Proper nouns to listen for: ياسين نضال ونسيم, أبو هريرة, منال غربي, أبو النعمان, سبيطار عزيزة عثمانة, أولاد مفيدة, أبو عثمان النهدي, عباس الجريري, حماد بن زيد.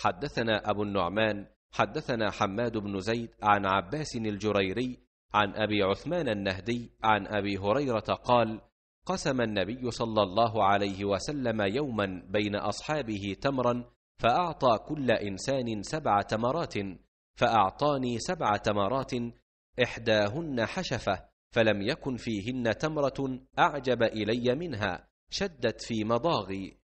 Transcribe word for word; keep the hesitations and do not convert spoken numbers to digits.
حدثنا أبو النعمان حدثنا حماد بن زيد عن عباس الجريري عن أبي عثمان النهدي عن أبي هريرة قال: قسم النبي صلى الله عليه وسلم يوما بين أصحابه تمرا فأعطى كل إنسان سبع تمرات، فأعطاني سبع تمرات إحداهن حشفة، فلم يكن فيهن تمرة أعجب إلي منها، شدت في مضاغي،